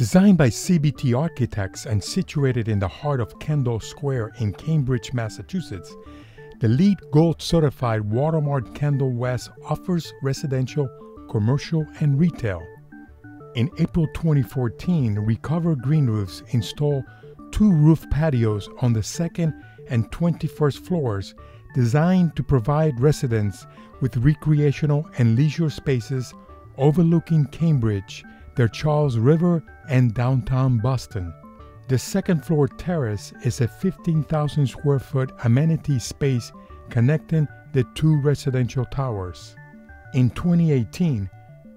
Designed by CBT Architects and situated in the heart of Kendall Square in Cambridge, Massachusetts, the LEED Gold Certified Watermark Kendall West offers residential, commercial, and retail. In April 2014, Recover Green Roofs installed two roof patios on the second and 21st floors designed to provide residents with recreational and leisure spaces overlooking Cambridge, the Charles River, and downtown Boston. The second floor terrace is a 15,000 square foot amenity space connecting the two residential towers. In 2018,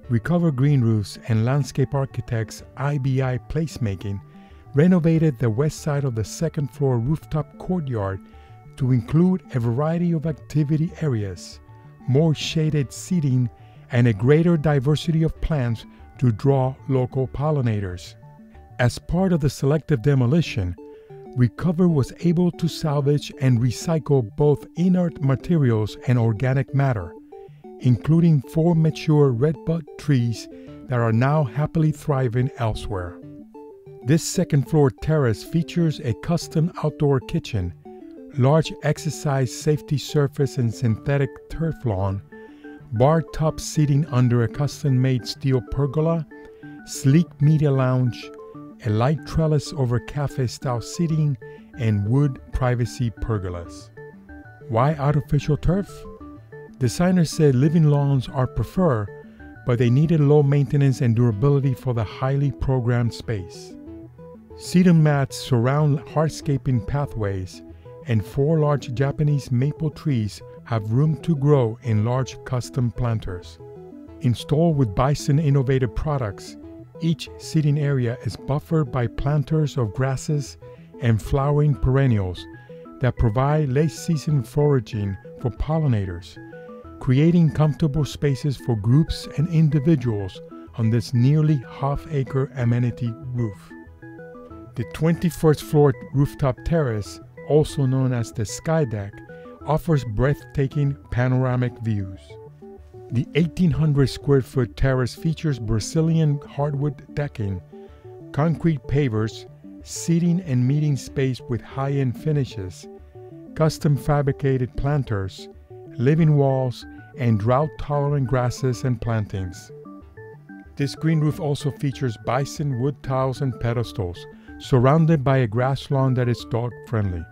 Recover Green Roofs and landscape architects IBI Placemaking renovated the west side of the second floor rooftop courtyard to include a variety of activity areas, more shaded seating, and a greater diversity of plants to draw local pollinators. As part of the selective demolition, Recover was able to salvage and recycle both inert materials and organic matter, including four mature redbud trees that are now happily thriving elsewhere. This second floor terrace features a custom outdoor kitchen, large exercise safety surface and synthetic turf lawn, bar-top seating under a custom-made steel pergola, sleek media lounge, a light trellis over cafe-style seating, and wood privacy pergolas. Why artificial turf? Designers said living lawns are preferred, but they needed low maintenance and durability for the highly programmed space. Cedar mats surround hardscaping pathways, and four large Japanese maple trees have room to grow in large custom planters. Installed with Bison Innovative Products, each seating area is buffered by planters of grasses and flowering perennials that provide late-season foraging for pollinators, creating comfortable spaces for groups and individuals on this nearly half-acre amenity roof. The 21st floor rooftop terrace, also known as the Sky Deck, offers breathtaking panoramic views. The 1,800 square foot terrace features Brazilian hardwood decking, concrete pavers, seating and meeting space with high-end finishes, custom fabricated planters, living walls, and drought-tolerant grasses and plantings. This green roof also features bison wood tiles and pedestals, surrounded by a grass lawn that is dog-friendly.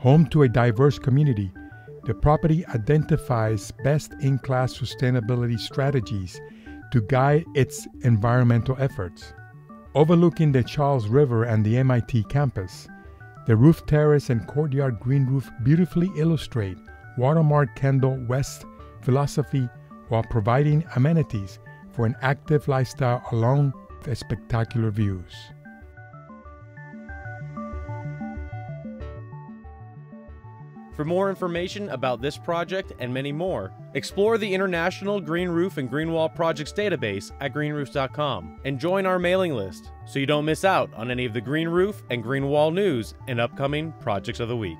Home to a diverse community, the property identifies best-in-class sustainability strategies to guide its environmental efforts. Overlooking the Charles River and the MIT campus, the roof terrace and courtyard green roof beautifully illustrate Watermark Kendall West's philosophy while providing amenities for an active lifestyle along with spectacular views. For more information about this project and many more, explore the International Green Roof and Green Wall Projects database at Greenroofs.com and join our mailing list so you don't miss out on any of the Green Roof and Green Wall news and upcoming Projects of the Week.